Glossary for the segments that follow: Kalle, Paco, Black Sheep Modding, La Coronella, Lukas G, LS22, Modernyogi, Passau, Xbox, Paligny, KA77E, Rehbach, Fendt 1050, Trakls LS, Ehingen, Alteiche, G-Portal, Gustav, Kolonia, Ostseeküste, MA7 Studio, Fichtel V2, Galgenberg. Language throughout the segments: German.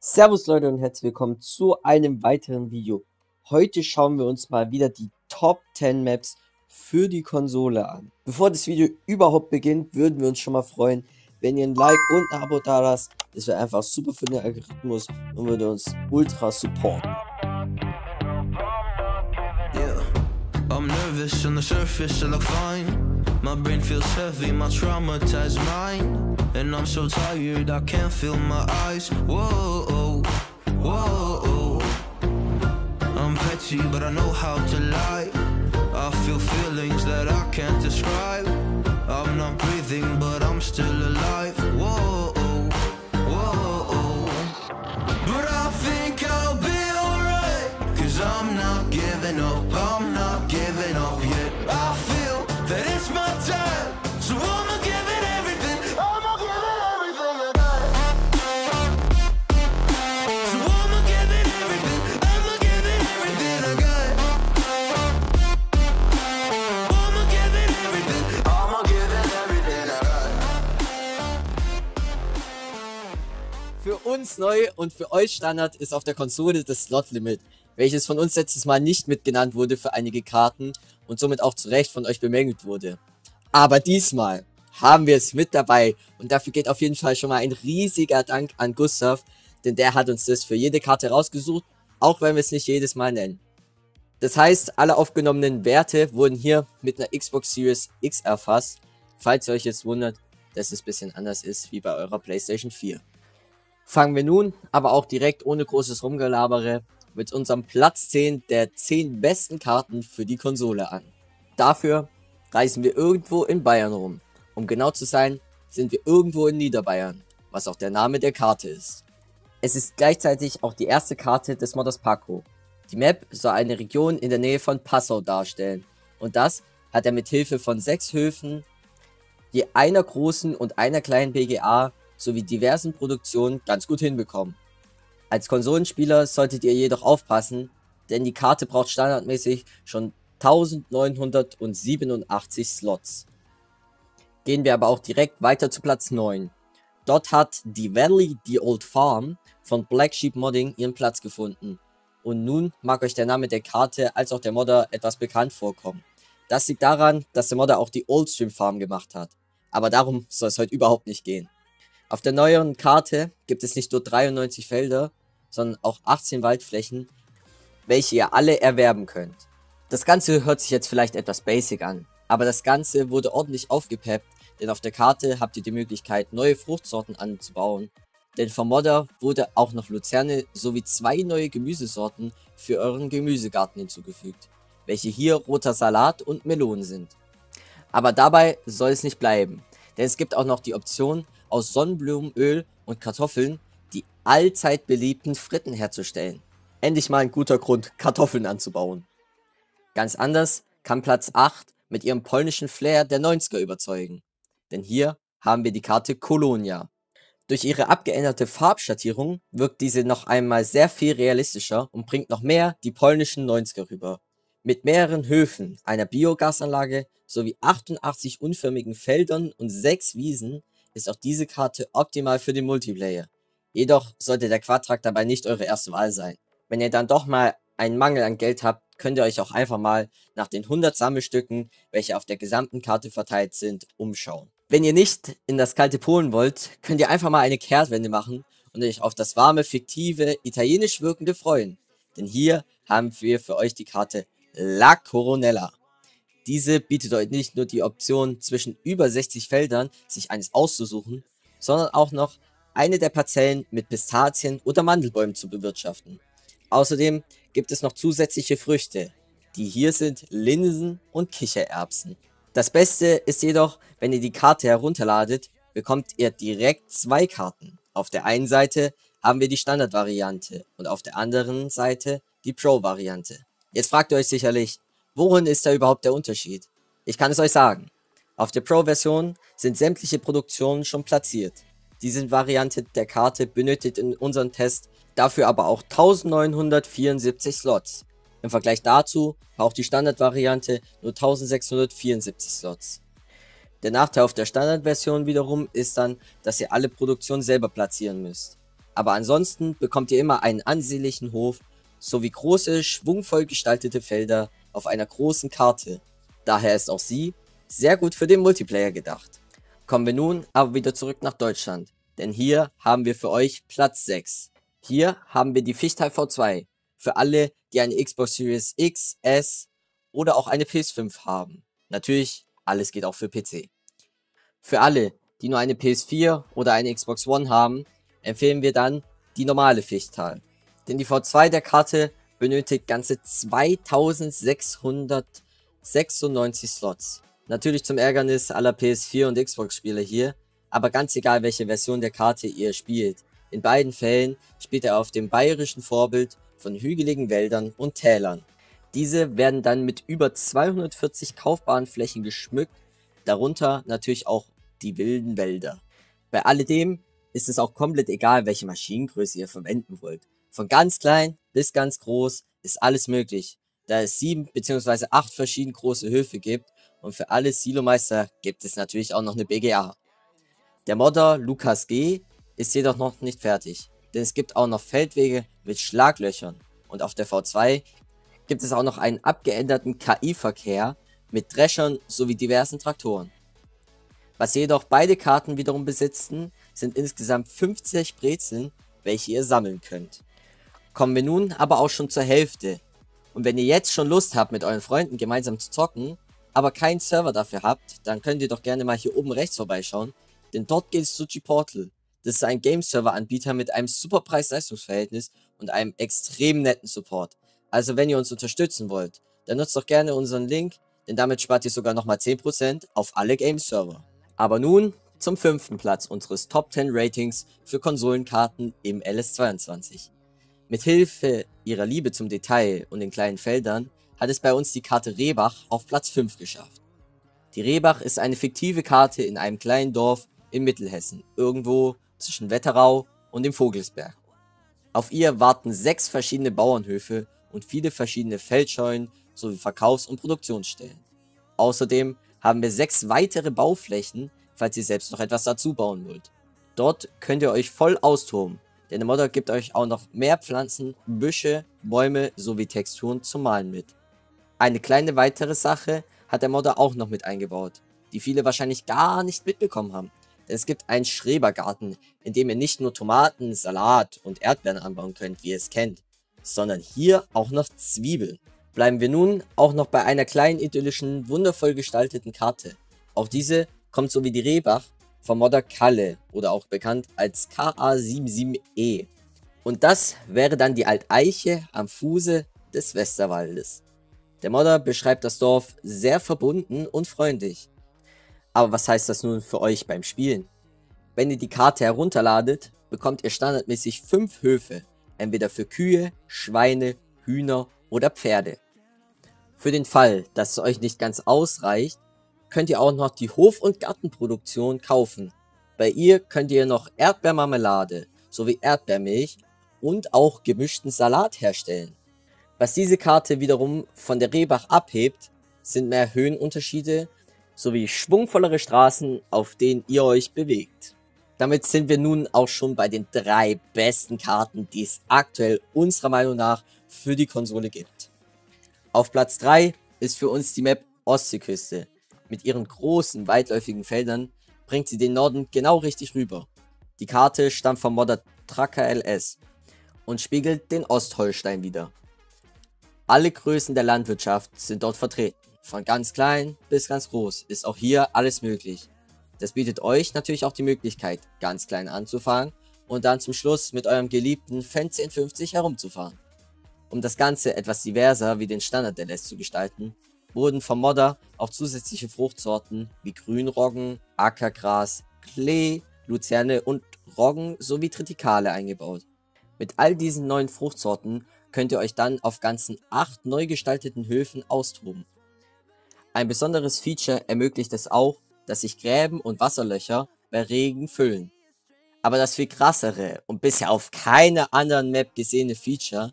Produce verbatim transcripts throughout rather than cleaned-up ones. Servus Leute und herzlich willkommen zu einem weiteren Video. Heute schauen wir uns mal wieder die Top zehn Maps für die Konsole an. Bevor das Video überhaupt beginnt, würden wir uns schon mal freuen, wenn ihr ein Like und ein Abo da lasst. Das wäre einfach super für den Algorithmus und würde uns ultra supporten. Yeah, I'm nervous on the surface, I look fine. My brain feels heavy, my traumatized mind. And I'm so tired, I can't feel my eyes. Whoa, whoa. I'm petty, but I know how to lie. I feel feelings that I can't describe. I'm not breathing, but I'm still alive. Whoa, whoa. But I think I'll be alright. Cause I'm not giving up, I'm not giving up yet. I feel that it's my time, so I'ma give it everything. Uns neu und für euch Standard ist auf der Konsole das Slot-Limit, welches von uns letztes Mal nicht mitgenannt wurde für einige Karten und somit auch zu Recht von euch bemängelt wurde. Aber diesmal haben wir es mit dabei und dafür geht auf jeden Fall schon mal ein riesiger Dank an Gustav, denn der hat uns das für jede Karte rausgesucht, auch wenn wir es nicht jedes Mal nennen. Das heißt, alle aufgenommenen Werte wurden hier mit einer Xbox Series X erfasst, falls ihr euch jetzt wundert, dass es ein bisschen anders ist wie bei eurer PlayStation vier. Fangen wir nun, aber auch direkt ohne großes Rumgelabere, mit unserem Platz zehn der zehn besten Karten für die Konsole an. Dafür reisen wir irgendwo in Bayern rum. Um genau zu sein, sind wir irgendwo in Niederbayern, was auch der Name der Karte ist. Es ist gleichzeitig auch die erste Karte des Modders Paco. Die Map soll eine Region in der Nähe von Passau darstellen und das hat er mit Hilfe von sechs Höfen, je einer großen und einer kleinen B G A sowie diversen Produktionen ganz gut hinbekommen. Als Konsolenspieler solltet ihr jedoch aufpassen, denn die Karte braucht standardmäßig schon neunzehnhundertsiebenundachtzig Slots. Gehen wir aber auch direkt weiter zu Platz neun. Dort hat die Valley the Old Farm von Black Sheep Modding ihren Platz gefunden. Und nun mag euch der Name der Karte als auch der Modder etwas bekannt vorkommen. Das liegt daran, dass der Modder auch die Oldstream Farm gemacht hat. Aber darum soll es heute überhaupt nicht gehen. Auf der neueren Karte gibt es nicht nur dreiundneunzig Felder, sondern auch achtzehn Waldflächen, welche ihr alle erwerben könnt. Das Ganze hört sich jetzt vielleicht etwas basic an, aber das Ganze wurde ordentlich aufgepeppt, denn auf der Karte habt ihr die Möglichkeit, neue Fruchtsorten anzubauen, denn vom Modder wurde auch noch Luzerne sowie zwei neue Gemüsesorten für euren Gemüsegarten hinzugefügt, welche hier roter Salat und Melonen sind. Aber dabei soll es nicht bleiben, denn es gibt auch noch die Option, aus Sonnenblumenöl und Kartoffeln die allzeit beliebten Fritten herzustellen. Endlich mal ein guter Grund, Kartoffeln anzubauen. Ganz anders kann Platz acht mit ihrem polnischen Flair der neunziger überzeugen. Denn hier haben wir die Karte Kolonia. Durch ihre abgeänderte Farbschattierung wirkt diese noch einmal sehr viel realistischer und bringt noch mehr die polnischen neunziger rüber. Mit mehreren Höfen, einer Biogasanlage sowie achtundachtzig unförmigen Feldern und sechs Wiesen ist auch diese Karte optimal für den Multiplayer. Jedoch sollte der Quadtrack dabei nicht eure erste Wahl sein. Wenn ihr dann doch mal einen Mangel an Geld habt, könnt ihr euch auch einfach mal nach den hundert Sammelstücken, welche auf der gesamten Karte verteilt sind, umschauen. Wenn ihr nicht in das kalte Polen wollt, könnt ihr einfach mal eine Kehrtwende machen und euch auf das warme, fiktive, italienisch wirkende freuen. Denn hier haben wir für euch die Karte La Coronella. Diese bietet euch nicht nur die Option, zwischen über sechzig Feldern sich eines auszusuchen, sondern auch noch eine der Parzellen mit Pistazien oder Mandelbäumen zu bewirtschaften. Außerdem gibt es noch zusätzliche Früchte, die hier sind Linsen und Kichererbsen. Das Beste ist jedoch, wenn ihr die Karte herunterladet, bekommt ihr direkt zwei Karten. Auf der einen Seite haben wir die Standardvariante und auf der anderen Seite die Pro-Variante. Jetzt fragt ihr euch sicherlich, worin ist da überhaupt der Unterschied? Ich kann es euch sagen. Auf der Pro-Version sind sämtliche Produktionen schon platziert. Diese Variante der Karte benötigt in unserem Test dafür aber auch neunzehnhundertvierundsiebzig Slots. Im Vergleich dazu braucht die Standardvariante nur sechzehnhundertvierundsiebzig Slots. Der Nachteil auf der Standardversion wiederum ist dann, dass ihr alle Produktionen selber platzieren müsst. aber ansonsten bekommt ihr immer einen ansehnlichen Hof sowie große, schwungvoll gestaltete Felder auf einer großen Karte. Daher ist auch sie sehr gut für den Multiplayer gedacht. Kommen wir nun aber wieder zurück nach Deutschland, denn hier haben wir für euch Platz sechs. Hier haben wir die Fichtel V zwei, für alle, die eine Xbox Series X, S oder auch eine P S fünf haben. Natürlich, alles geht auch für P C. Für alle, die nur eine P S vier oder eine Xbox One haben, empfehlen wir dann die normale Fichtel. Denn die V zwei der Karte benötigt ganze zweitausendsechshundertsechsundneunzig Slots. Natürlich zum Ärgernis aller P S vier und Xbox Spieler hier, aber ganz egal welche Version der Karte ihr spielt. In beiden Fällen spielt er auf dem bayerischen Vorbild von hügeligen Wäldern und Tälern. Diese werden dann mit über zweihundertvierzig kaufbaren Flächen geschmückt, darunter natürlich auch die wilden Wälder. Bei alledem ist es auch komplett egal, welche Maschinengröße ihr verwenden wollt. Von ganz klein bis ganz groß ist alles möglich, da es sieben bzw. acht verschieden große Höfe gibt und für alle Silomeister gibt es natürlich auch noch eine B G A. Der Modder Lukas G ist jedoch noch nicht fertig, denn es gibt auch noch Feldwege mit Schlaglöchern und auf der V zwei gibt es auch noch einen abgeänderten K I-Verkehr mit Dreschern sowie diversen Traktoren. Was jedoch beide Karten wiederum besitzen, sind insgesamt fünfzig Brezeln, welche ihr sammeln könnt. Kommen wir nun aber auch schon zur Hälfte. Und wenn ihr jetzt schon Lust habt, mit euren Freunden gemeinsam zu zocken, aber keinen Server dafür habt, dann könnt ihr doch gerne mal hier oben rechts vorbeischauen, denn dort geht es zu G-Portal. Das ist ein Game-Server-Anbieter mit einem super Preis-Leistungs-Verhältnis und einem extrem netten Support. Also wenn ihr uns unterstützen wollt, dann nutzt doch gerne unseren Link, denn damit spart ihr sogar nochmal zehn Prozent auf alle Game-Server. Aber nun zum fünften Platz unseres Top zehn Ratings für Konsolenkarten im L S zweiundzwanzig. Mit Hilfe ihrer Liebe zum Detail und den kleinen Feldern hat es bei uns die Karte Rehbach auf Platz fünf geschafft. Die Rehbach ist eine fiktive Karte in einem kleinen Dorf in Mittelhessen, irgendwo zwischen Wetterau und dem Vogelsberg. Auf ihr warten sechs verschiedene Bauernhöfe und viele verschiedene Feldscheunen sowie Verkaufs- und Produktionsstellen. Außerdem haben wir sechs weitere Bauflächen, falls ihr selbst noch etwas dazu bauen wollt. Dort könnt ihr euch voll austoben, denn der Modder gibt euch auch noch mehr Pflanzen, Büsche, Bäume sowie Texturen zum Malen mit. Eine kleine weitere Sache hat der Modder auch noch mit eingebaut, die viele wahrscheinlich gar nicht mitbekommen haben. Denn es gibt einen Schrebergarten, in dem ihr nicht nur Tomaten, Salat und Erdbeeren anbauen könnt, wie ihr es kennt, sondern hier auch noch Zwiebeln. Bleiben wir nun auch noch bei einer kleinen, idyllischen, wundervoll gestalteten Karte. Auch diese kommt so wie die Rehbach vom Modder Kalle oder auch bekannt als K A sieben sieben E. Und das wäre dann die Alteiche am Fuße des Westerwaldes. Der Modder beschreibt das Dorf sehr verbunden und freundlich. Aber was heißt das nun für euch beim Spielen? Wenn ihr die Karte herunterladet, bekommt ihr standardmäßig fünf Höfe, entweder für Kühe, Schweine, Hühner oder Pferde. Für den Fall, dass es euch nicht ganz ausreicht, könnt ihr auch noch die Hof- und Gartenproduktion kaufen. Bei ihr könnt ihr noch Erdbeermarmelade sowie Erdbeermilch und auch gemischten Salat herstellen. Was diese Karte wiederum von der Rehbach abhebt, sind mehr Höhenunterschiede sowie schwungvollere Straßen, auf denen ihr euch bewegt. Damit sind wir nun auch schon bei den drei besten Karten, die es aktuell unserer Meinung nach für die Konsole gibt. Auf Platz drei ist für uns die Map Ostseeküste. Mit ihren großen, weitläufigen Feldern bringt sie den Norden genau richtig rüber. Die Karte stammt vom Modder Trakls L S und spiegelt den Ostholstein wider. Alle Größen der Landwirtschaft sind dort vertreten. Von ganz klein bis ganz groß ist auch hier alles möglich. Das bietet euch natürlich auch die Möglichkeit, ganz klein anzufangen und dann zum Schluss mit eurem geliebten Fendt zehn fünfzig herumzufahren. Um das Ganze etwas diverser wie den Standard L S zu gestalten, wurden vom Modder auch zusätzliche Fruchtsorten wie Grünroggen, Ackergras, Klee, Luzerne und Roggen sowie Triticale eingebaut. Mit all diesen neuen Fruchtsorten könnt ihr euch dann auf ganzen acht neu gestalteten Höfen austoben. Ein besonderes Feature ermöglicht es auch, dass sich Gräben und Wasserlöcher bei Regen füllen. Aber das viel krassere und bisher auf keiner anderen Map gesehene Feature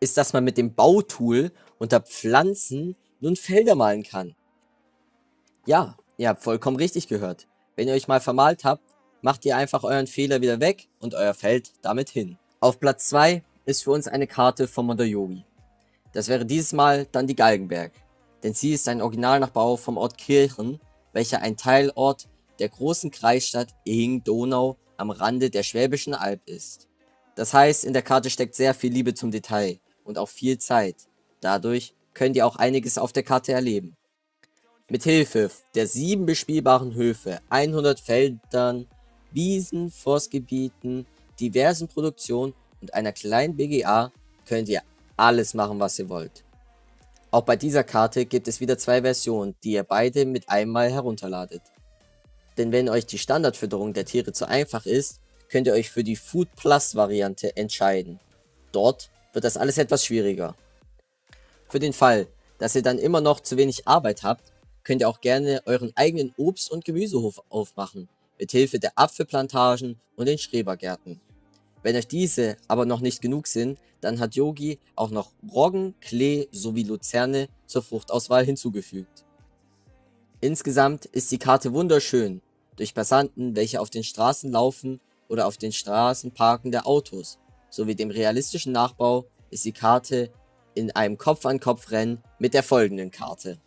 ist, dass man mit dem Bautool unter Pflanzen nun Felder malen kann. Ja, ihr habt vollkommen richtig gehört. Wenn ihr euch mal vermalt habt, macht ihr einfach euren Fehler wieder weg und euer Feld damit hin. Auf Platz zwei ist für uns eine Karte von Modernyogi. Das wäre dieses Mal dann die Galgenberg, denn sie ist ein Originalnachbau vom Ort Kirchen, welcher ein Teilort der großen Kreisstadt Ehingen-Donau am Rande der Schwäbischen Alb ist. Das heißt, in der Karte steckt sehr viel Liebe zum Detail und auch viel Zeit. Dadurch könnt ihr auch einiges auf der Karte erleben. Mit Hilfe der sieben bespielbaren Höfe, hundert Feldern, Wiesen, Forstgebieten, diversen Produktionen und einer kleinen B G A könnt ihr alles machen, was ihr wollt. Auch bei dieser Karte gibt es wieder zwei Versionen, die ihr beide mit einmal herunterladet. Denn wenn euch die Standardfütterung der Tiere zu einfach ist, könnt ihr euch für die Food Plus Variante entscheiden. Dort wird das alles etwas schwieriger. Für den Fall, dass ihr dann immer noch zu wenig Arbeit habt, könnt ihr auch gerne euren eigenen Obst- und Gemüsehof aufmachen, mithilfe der Apfelplantagen und den Schrebergärten. Wenn euch diese aber noch nicht genug sind, dann hat Yogi auch noch Roggen, Klee sowie Luzerne zur Fruchtauswahl hinzugefügt. Insgesamt ist die Karte wunderschön, durch Passanten, welche auf den Straßen laufen oder auf den Straßen parken der Autos, sowie dem realistischen Nachbau ist die Karte in einem Kopf-an-Kopf-Rennen mit der folgenden Karte.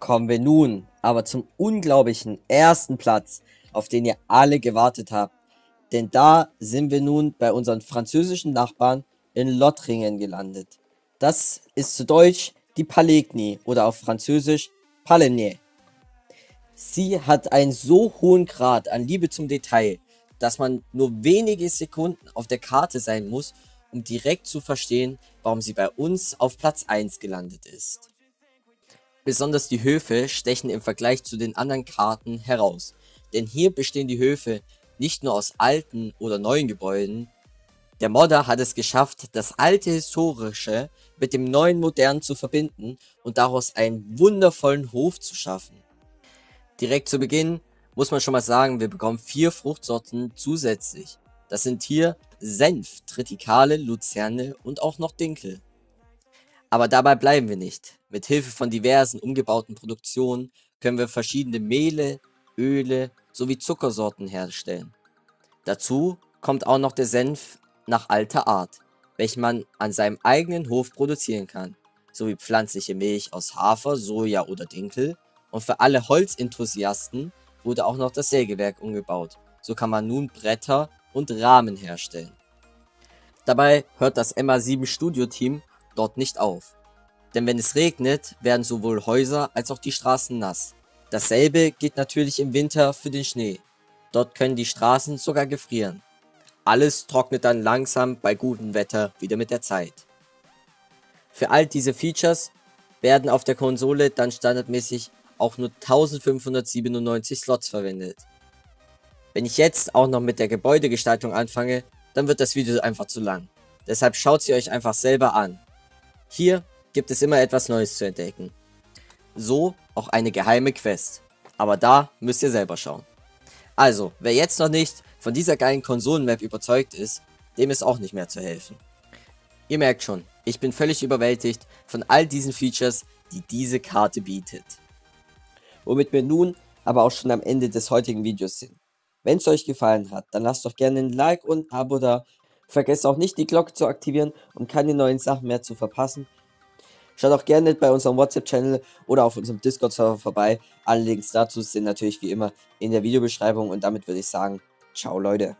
Kommen wir nun aber zum unglaublichen ersten Platz, auf den ihr alle gewartet habt. Denn da sind wir nun bei unseren französischen Nachbarn in Lothringen gelandet. Das ist zu Deutsch die Paligny oder auf Französisch Paligny. Sie hat einen so hohen Grad an Liebe zum Detail, dass man nur wenige Sekunden auf der Karte sein muss, um direkt zu verstehen, warum sie bei uns auf Platz eins gelandet ist. Besonders die Höfe stechen im Vergleich zu den anderen Karten heraus, denn hier bestehen die Höfe nicht nur aus alten oder neuen Gebäuden. Der Modder hat es geschafft, das alte Historische mit dem neuen Modernen zu verbinden und daraus einen wundervollen Hof zu schaffen. Direkt zu Beginn muss man schon mal sagen, wir bekommen vier Fruchtsorten zusätzlich. Das sind hier Senf, Tritikale, Luzerne und auch noch Dinkel. Aber dabei bleiben wir nicht. Mit Hilfe von diversen umgebauten Produktionen können wir verschiedene Mehle, Öle sowie Zuckersorten herstellen. Dazu kommt auch noch der Senf nach alter Art, welchen man an seinem eigenen Hof produzieren kann, sowie pflanzliche Milch aus Hafer, Soja oder Dinkel. Und für alle Holzenthusiasten wurde auch noch das Sägewerk umgebaut. So kann man nun Bretter und Rahmen herstellen. Dabei hört das M A sieben Studio Team dort nicht auf. Denn wenn es regnet, werden sowohl Häuser als auch die Straßen nass. Dasselbe gilt natürlich im Winter für den Schnee. Dort können die Straßen sogar gefrieren. Alles trocknet dann langsam bei gutem Wetter wieder mit der Zeit. Für all diese Features werden auf der Konsole dann standardmäßig auch nur eintausendfünfhundertsiebenundneunzig Slots verwendet. Wenn ich jetzt auch noch mit der Gebäudegestaltung anfange, dann wird das Video einfach zu lang. Deshalb schaut sie euch einfach selber an. Hier gibt es immer etwas Neues zu entdecken. So auch eine geheime Quest. Aber da müsst ihr selber schauen. Also, wer jetzt noch nicht von dieser geilen Konsolenmap überzeugt ist, dem ist auch nicht mehr zu helfen. Ihr merkt schon, ich bin völlig überwältigt von all diesen Features, die diese Karte bietet. Womit wir nun aber auch schon am Ende des heutigen Videos sind. Wenn es euch gefallen hat, dann lasst doch gerne ein Like und ein Abo da. Vergesst auch nicht, die Glocke zu aktivieren, um keine neuen Sachen mehr zu verpassen. Schaut auch gerne bei unserem WhatsApp-Channel oder auf unserem Discord-Server vorbei. Alle Links dazu sind natürlich wie immer in der Videobeschreibung. Und damit würde ich sagen, ciao Leute.